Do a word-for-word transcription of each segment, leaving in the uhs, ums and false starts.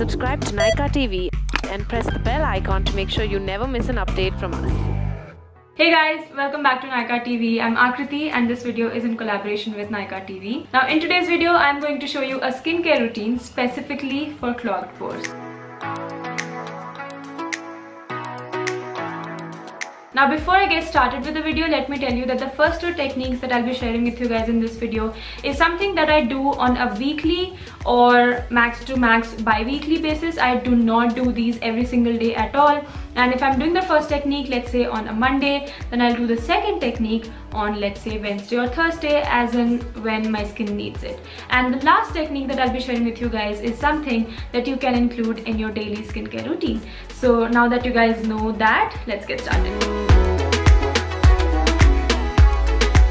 Subscribe to Nykaa T V and press the bell icon to make sure you never miss an update from us. Hey guys, welcome back to Nykaa T V. I'm Akriti and this video is in collaboration with Nykaa T V. Now in today's video, I'm going to show you a skincare routine specifically for clogged pores. Now before I get started with the video, let me tell you that the first two techniques that I'll be sharing with you guys in this video is something that I do on a weekly or max to max bi-weekly basis. I do not do these every single day at all. And if I'm doing the first technique, let's say on a Monday, then I'll do the second technique on, let's say, Wednesday or Thursday, as in when my skin needs it. And the last technique that I'll be sharing with you guys is something that you can include in your daily skincare routine. So now that you guys know that, let's get started.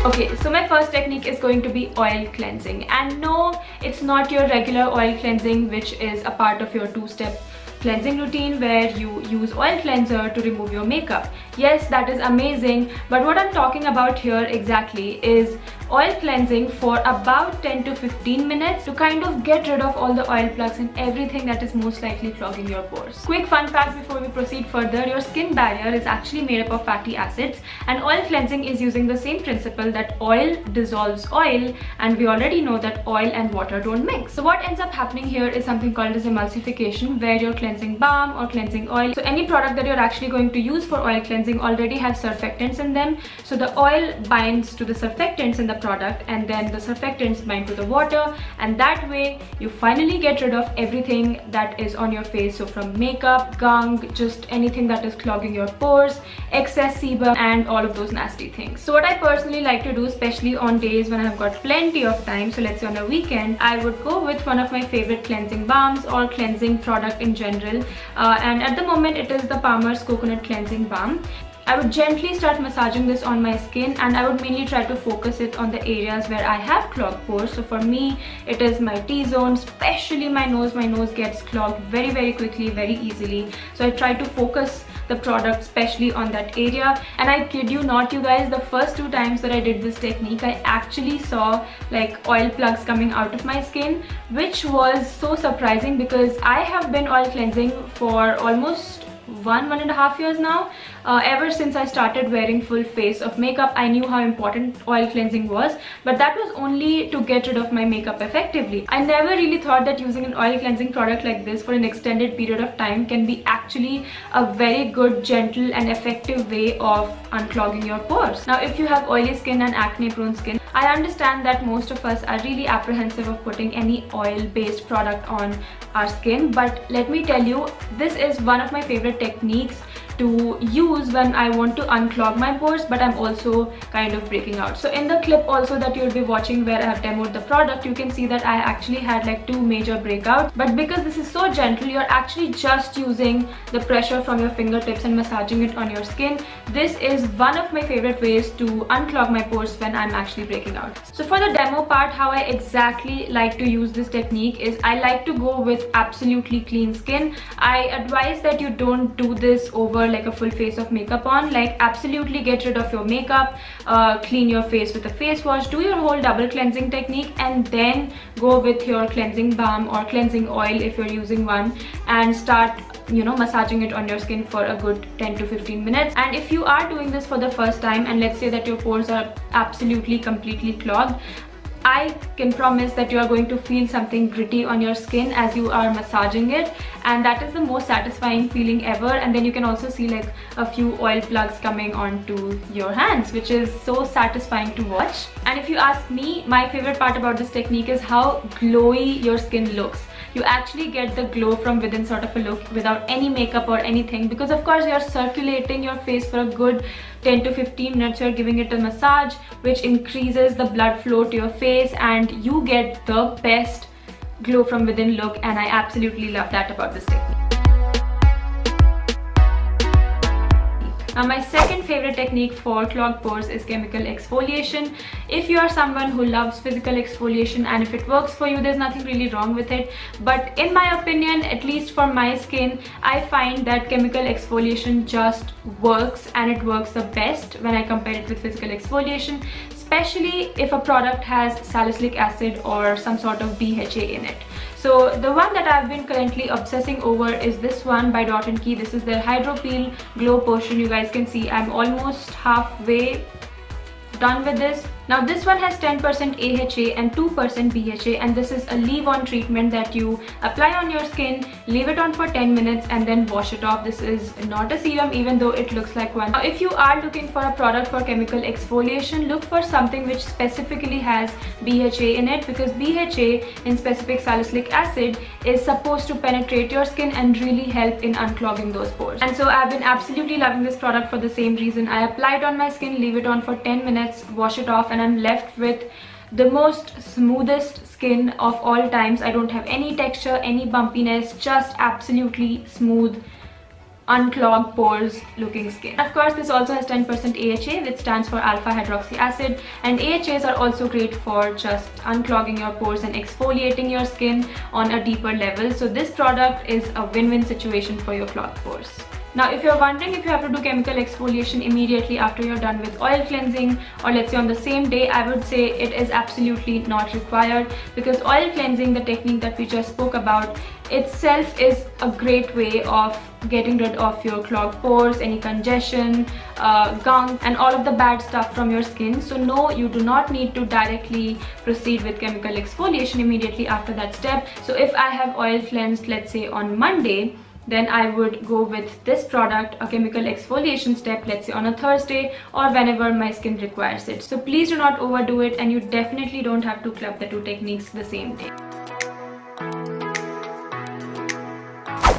Okay, so my first technique is going to be oil cleansing. And no, it's not your regular oil cleansing, which is a part of your two-step cleansing routine where you use oil cleanser to remove your makeup. Yes, that is amazing, but what I'm talking about here exactly is oil cleansing for about ten to fifteen minutes to kind of get rid of all the oil plugs and everything that is most likely clogging your pores. Quick fun fact before we proceed further, your skin barrier is actually made up of fatty acids, and oil cleansing is using the same principle that oil dissolves oil, and we already know that oil and water don't mix. So what ends up happening here is something called as emulsification, where your cleansing balm or cleansing oil, so any product that you're actually going to use for oil cleansing already have surfactants in them, so the oil binds to the surfactants in the product and then the surfactants bind to the water, and that way you finally get rid of everything that is on your face. So from makeup, gunk, just anything that is clogging your pores, excess sebum and all of those nasty things. So what I personally like to do, especially on days when I've got plenty of time, so let's say on a weekend, I would go with one of my favorite cleansing balms or cleansing product in general, uh, and at the moment it is the Palmer's Coconut Cleansing Balm. I would gently start massaging this on my skin, and I would mainly try to focus it on the areas where I have clogged pores. So for me, it is my T-zone, especially my nose. My nose gets clogged very, very quickly, very easily. So I try to focus the product especially on that area, and I kid you not, you guys, the first two times that I did this technique, I actually saw like oil plugs coming out of my skin, which was so surprising because I have been oil cleansing for almost one one and a half years now. Uh, ever since I started wearing full face of makeup, I knew how important oil cleansing was, but that was only to get rid of my makeup effectively. I never really thought that using an oil cleansing product like this for an extended period of time can be actually a very good, gentle and effective way of unclogging your pores. Now if you have oily skin and acne prone skin, I understand that most of us are really apprehensive of putting any oil based product on our skin, but let me tell you, this is one of my favorite techniques to use when I want to unclog my pores, but I'm also kind of breaking out. So in the clip also that you'll be watching where I have demoed the product, you can see that I actually had like two major breakouts, but because this is so gentle, you're actually just using the pressure from your fingertips and massaging it on your skin. This is one of my favorite ways to unclog my pores when I'm actually breaking out. So for the demo part, how I exactly like to use this technique is I like to go with absolutely clean skin. I advise that you don't do this over like a full face of makeup on. Like absolutely get rid of your makeup, uh, clean your face with a face wash, do your whole double cleansing technique, and then go with your cleansing balm or cleansing oil if you're using one, and start, you know, massaging it on your skin for a good ten to fifteen minutes. And if you are doing this for the first time, and let's say that your pores are absolutely completely clogged, I can promise that you are going to feel something gritty on your skin as you are massaging it, and that is the most satisfying feeling ever. And then you can also see like a few oil plugs coming onto your hands, which is so satisfying to watch. And if you ask me, my favorite part about this technique is how glowy your skin looks. You actually get the glow from within sort of a look without any makeup or anything, because of course you're circulating your face for a good ten to fifteen minutes. You're giving it a massage, which increases the blood flow to your face, and you get the best glow from within look, and I absolutely love that about this technique. Now my second favorite technique for clogged pores is chemical exfoliation. If you are someone who loves physical exfoliation, and if it works for you, there's nothing really wrong with it, but in my opinion, at least for my skin, I find that chemical exfoliation just works, and it works the best when I compare it with physical exfoliation, especially if a product has salicylic acid or some sort of D H A in it. So the one that I've been currently obsessing over is this one by Dot and Key. This is their Hydro Peel Glow Potion. You guys can see I'm almost halfway done with this. Now this one has ten percent A H A and two percent B H A, and this is a leave-on treatment that you apply on your skin, leave it on for ten minutes and then wash it off. This is not a serum even though it looks like one. Now if you are looking for a product for chemical exfoliation, look for something which specifically has B H A in it, because B H A in specific salicylic acid is supposed to penetrate your skin and really help in unclogging those pores. And so I've been absolutely loving this product for the same reason. I apply it on my skin, leave it on for ten minutes, wash it off, and I'm left with the most smoothest skin of all times. I don't have any texture, any bumpiness, just absolutely smooth, unclogged pores looking skin. Of course, this also has ten percent A H A, which stands for alpha hydroxy acid, and A H As are also great for just unclogging your pores and exfoliating your skin on a deeper level. So this product is a win-win situation for your clogged pores. Now if you're wondering if you have to do chemical exfoliation immediately after you're done with oil cleansing, or let's say on the same day, I would say it is absolutely not required, because oil cleansing, the technique that we just spoke about itself, is a great way of getting rid of your clogged pores, any congestion, uh, gunk and all of the bad stuff from your skin. So no, you do not need to directly proceed with chemical exfoliation immediately after that step. So if I have oil cleansed, let's say on Monday, then I would go with this product, a chemical exfoliation step, let's say on a Thursday or whenever my skin requires it. So please do not overdo it, and you definitely don't have to club the two techniques the same day.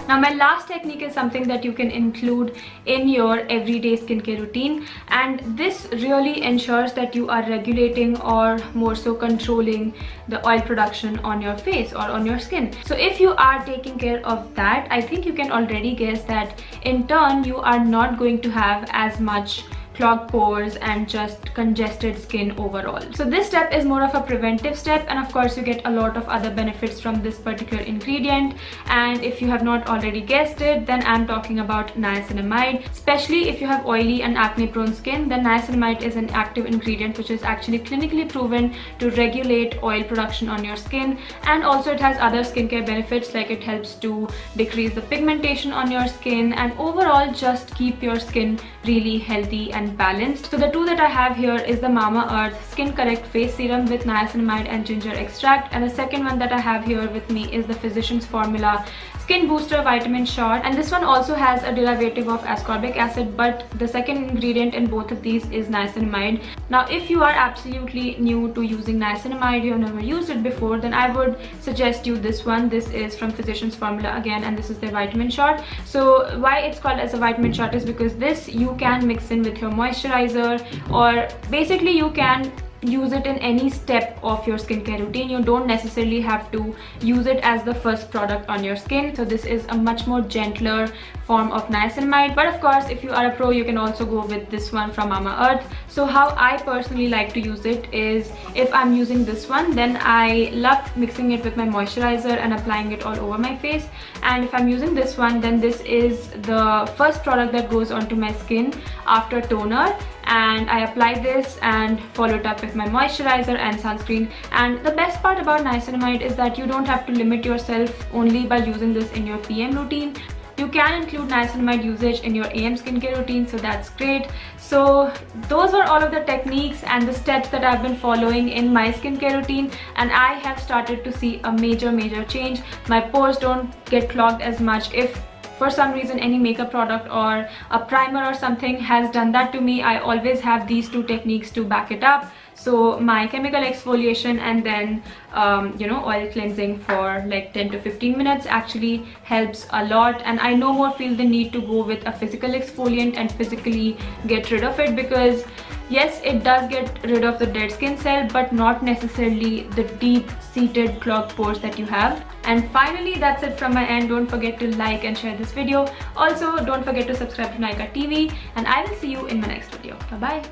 Now my last technique is something that you can include in your everyday skincare routine, and this really ensures that you are regulating, or more so controlling, the oil production on your face or on your skin. So if you are taking care of that, I think you can already guess that in turn you are not going to have as much clogged pores and just congested skin overall. So this step is more of a preventive step, and of course you get a lot of other benefits from this particular ingredient. And if you have not already guessed it, then I'm talking about niacinamide. Especially if you have oily and acne prone skin, then niacinamide is an active ingredient which is actually clinically proven to regulate oil production on your skin, and also it has other skincare benefits, like it helps to decrease the pigmentation on your skin and overall just keep your skin really healthy and balanced. So the two that I have here is the Mama Earth Skin Correct Face Serum with niacinamide and ginger extract, and the second one that I have here with me is the Physician's Formula Skin Booster Vitamin Shot, and this one also has a derivative of ascorbic acid, but the second ingredient in both of these is niacinamide. Now if you are absolutely new to using niacinamide, you have never used it before, then I would suggest you this one. This is from Physician's Formula again, and this is their vitamin shot. So why it's called as a vitamin shot is because this you can mix in with your moisturizer, or basically you can use it in any step of your skincare routine. You don't necessarily have to use it as the first product on your skin. So this is a much more gentler form of niacinamide, but of course if you are a pro, you can also go with this one from Mama Earth. So how I personally like to use it is, if I'm using this one, then I love mixing it with my moisturizer and applying it all over my face, and if I'm using this one, then this is the first product that goes onto my skin after toner, and I apply this and follow it up with my moisturizer and sunscreen. And the best part about niacinamide is that you don't have to limit yourself only by using this in your P M routine. You can include niacinamide usage in your A M skincare routine, so that's great. So those were all of the techniques and the steps that I've been following in my skincare routine, and I have started to see a major major change. My pores don't get clogged as much. If for some reason any makeup product or a primer or something has done that to me, I always have these two techniques to back it up. So my chemical exfoliation and then um, you know, oil cleansing for like ten to fifteen minutes actually helps a lot, and I no more feel the need to go with a physical exfoliant and physically get rid of it, because yes, it does get rid of the dead skin cell, but not necessarily the deep-seated clogged pores that you have. And finally, that's it from my end. Don't forget to like and share this video. Also, don't forget to subscribe to Nykaa T V, and I will see you in my next video. Bye-bye.